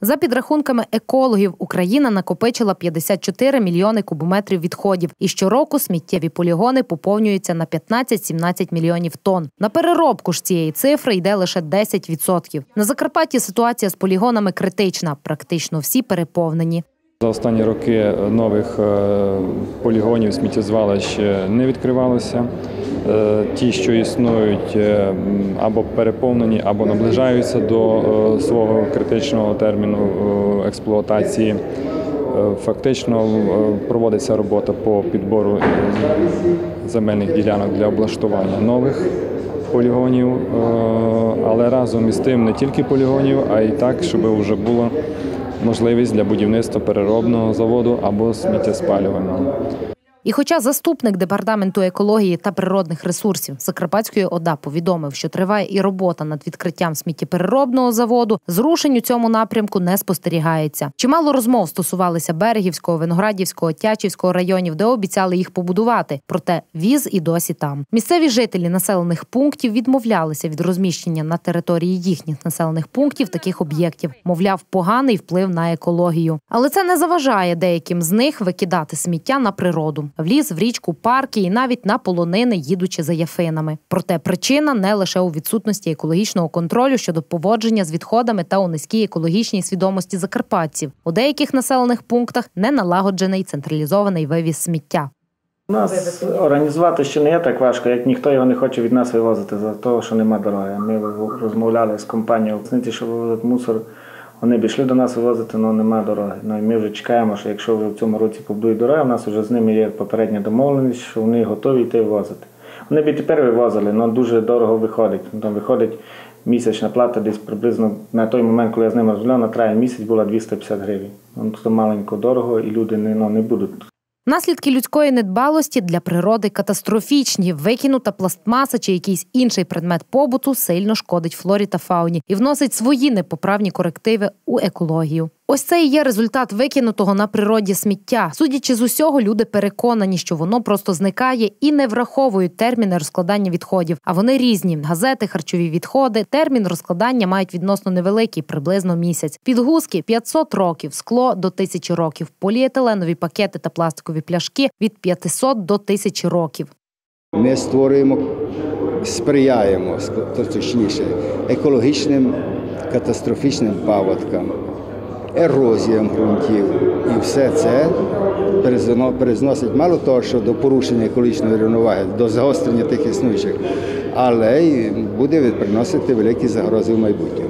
За підрахунками екологів, Україна накопичила 54 мільйони кубометрів відходів. І щороку сміттєві полігони поповнюються на 15-17 мільйонів тонн. На переробку ж цієї цифри йде лише 10%. На Закарпатті ситуація з полігонами критична. Практично всі переповнені. За останні роки нових полігонів сміттєзвалищ не відкривалося. Ті, що існують, або переповнені, або наближаються до свого критичного терміну експлуатації. Фактично проводиться робота по підбору земельних ділянок для облаштування нових полігонів, але разом із тим не тільки полігонів, а й так, щоб вже було можливість для будівництва переробного заводу або сміттєспалювального. І хоча заступник Департаменту екології та природних ресурсів Закарпатської ОДА повідомив, що триває і робота над відкриттям сміттєпереробного заводу, зрушень у цьому напрямку не спостерігається. Чимало розмов стосувалися Берегівського, Виноградівського, Тячівського районів, де обіцяли їх побудувати. Проте віз і досі там. Місцеві жителі населених пунктів відмовлялися від розміщення на території їхніх населених пунктів таких об'єктів. Мовляв, поганий вплив на екологію. Але це не заважає деяким з них викидати сміття на природу. В ліс, в річку, парки і навіть на полонини, їдучи за яфинами. Проте причина не лише у відсутності екологічного контролю щодо поводження з відходами та у низькій екологічній свідомості закарпатців. У деяких населених пунктах не налагоджений централізований вивіз сміття. У нас організувати ще не є так важко, як ніхто його не хоче від нас вивозити, за того, що нема дороги. Ми розмовляли з компанією, що вивозять мусор. Вони пішли до нас вивозити, але немає дороги. Ну, і ми вже чекаємо, що якщо вже в цьому році побудують дороги, у нас вже з ними є попередня домовленість, що вони готові йти вивозити. Вони б і тепер вивозили, але дуже дорого виходить. Там виходить місячна плата десь приблизно, на той момент, коли я з ними розмовляв, на травень місяць була 250 гривень. Тобто маленько дорого і люди не будуть. Наслідки людської недбалості для природи катастрофічні. Викинута пластмаса чи якийсь інший предмет побуту сильно шкодить флорі та фауні і вносить свої непоправні корективи у екологію. Ось це і є результат викинутого на природі сміття. Судячи з усього, люди переконані, що воно просто зникає і не враховують терміни розкладання відходів. А вони різні. Газети, харчові відходи. Термін розкладання мають відносно невеликий, приблизно місяць. Підгузки – 500 років, скло – до 1000 років, поліетиленові пакети та пластикові пляшки – від 500 до 1000 років. Ми створюємо, сприяємо, точніше, екологічним катастрофічним паводкам, ерозіям ґрунтів. І все це призводить мало того, що до порушення екологічної рівноваги, до загострення тих існуючих, але й буде приносити великі загрози в майбутньому.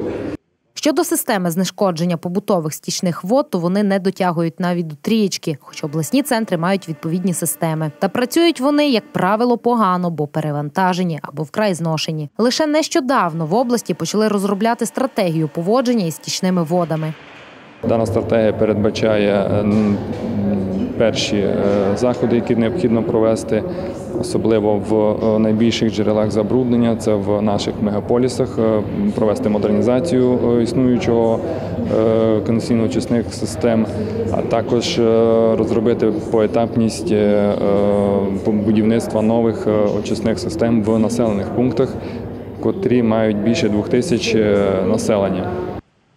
Щодо системи знешкодження побутових стічних вод, то вони не дотягують навіть до 3, хоч обласні центри мають відповідні системи. Та працюють вони, як правило, погано, бо перевантажені або вкрай зношені. Лише нещодавно в області почали розробляти стратегію поводження із стічними водами. Дана стратегія передбачає перші заходи, які необхідно провести, особливо в найбільших джерелах забруднення, це в наших мегаполісах, провести модернізацію існуючого каналізаційно-очисних систем, а також розробити поетапність будівництва нових очисних систем в населених пунктах, котрі мають більше 2000 населення.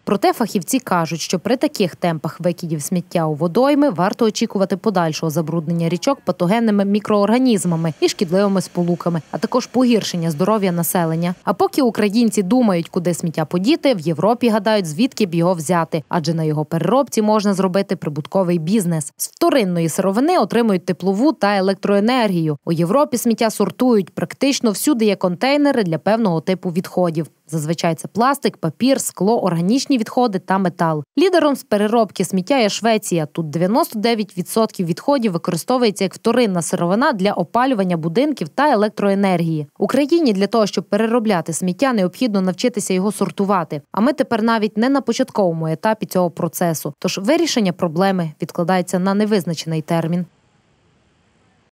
Проте фахівці кажуть, що при таких темпах викидів сміття у водойми варто очікувати подальшого забруднення річок патогенними мікроорганізмами і шкідливими сполуками, а також погіршення здоров'я населення. А поки українці думають, куди сміття подіти, в Європі гадають, звідки б його взяти. Адже на його переробці можна зробити прибутковий бізнес. З вторинної сировини отримують теплову та електроенергію. У Європі сміття сортують. Практично всюди є контейнери для певного типу відходів. Зазвичай це пластик, папір, скло, органічні відходи та метал. Лідером з переробки сміття є Швеція. Тут 99% відходів використовується як вторинна сировина для опалювання будинків та електроенергії. Україні для того, щоб переробляти сміття, необхідно навчитися його сортувати. А ми тепер навіть не на початковому етапі цього процесу. Тож вирішення проблеми відкладається на невизначений термін.